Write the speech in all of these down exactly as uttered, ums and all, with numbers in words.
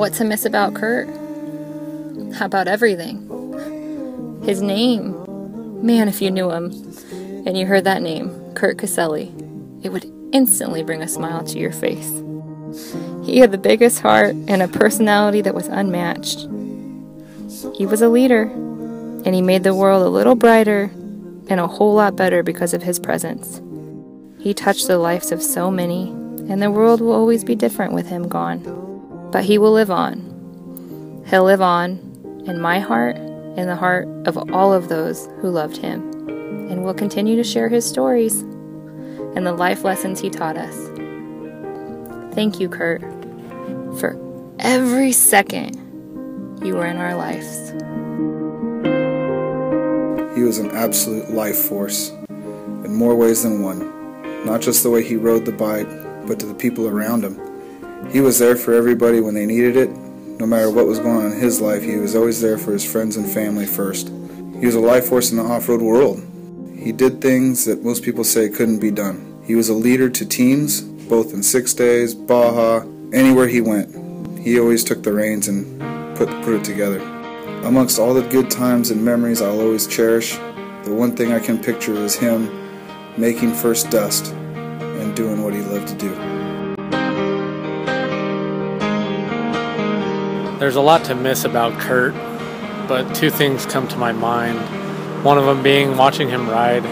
What's amiss about Kurt? How about everything? His name. Man, if you knew him and you heard that name, Kurt Caselli, it would instantly bring a smile to your face. He had the biggest heart and a personality that was unmatched. He was a leader, and he made the world a little brighter and a whole lot better because of his presence. He touched the lives of so many, and the world will always be different with him gone. But he will live on. He'll live on in my heart and the heart of all of those who loved him, and will continue to share his stories and the life lessons he taught us. Thank you, Kurt, for every second you were in our lives. He was an absolute life force in more ways than one. Not just the way he rode the bike, but to the people around him. He was there for everybody when they needed it. No matter what was going on in his life, he was always there for his friends and family first. He was a life force in the off-road world. He did things that most people say couldn't be done. He was a leader to teams, both in Six Days, Baja, anywhere he went. He always took the reins and put, put it together. Amongst all the good times and memories I'll always cherish, the one thing I can picture is him making first dust and doing what he loved to do. There's a lot to miss about Kurt, but two things come to my mind. One of them being watching him ride.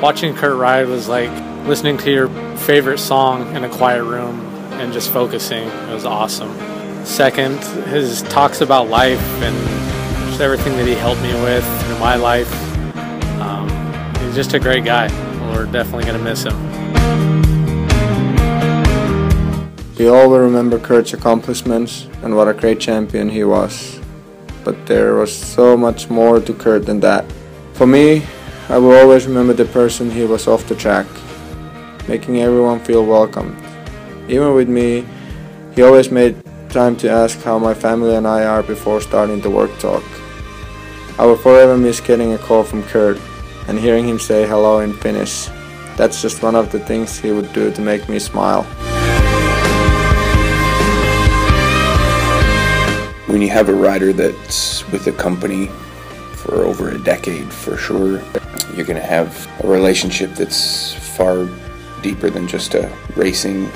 Watching Kurt ride was like listening to your favorite song in a quiet room and just focusing. It was awesome. Second, his talks about life and just everything that he helped me with in my life. Um, he's just a great guy. We're definitely going to miss him. We all will remember Kurt's accomplishments and what a great champion he was. But there was so much more to Kurt than that. For me, I will always remember the person he was off the track, making everyone feel welcome. Even with me, he always made time to ask how my family and I are before starting the work talk. I will forever miss getting a call from Kurt and hearing him say hello in Finnish. That's just one of the things he would do to make me smile. When you have a rider that's with a company for over a decade, for sure, you're going to have a relationship that's far deeper than just a racing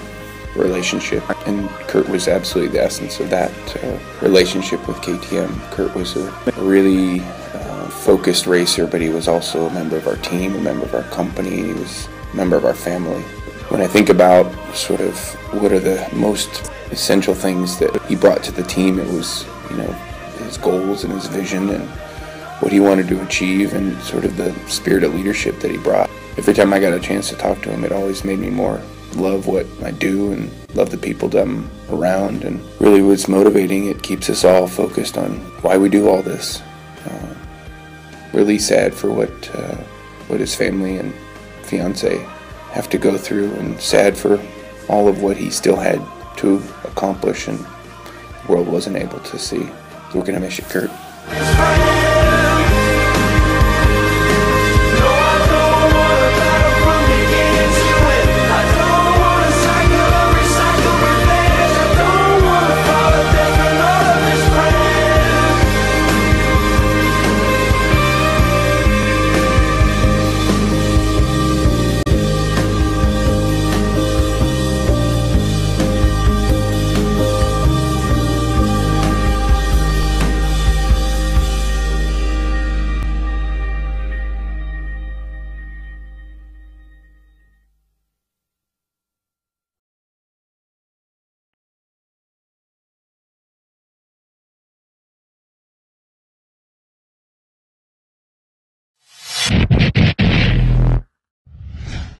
relationship. And Kurt was absolutely the essence of that uh, relationship with K T M. Kurt was a really uh, focused racer, but he was also a member of our team, a member of our company, he was a member of our family. When I think about sort of what are the most essential things that he brought to the team, it was, you know, his goals and his vision and what he wanted to achieve and sort of the spirit of leadership that he brought. Every time I got a chance to talk to him, it always made me more love what I do and love the people that I'm around, and really what's motivating, it keeps us all focused on why we do all this. Uh, really sad for what, uh, what his family and fiance have to go through, and sad for all of what he still had to accomplish and the world wasn't able to see. We're going to miss you, Kurt.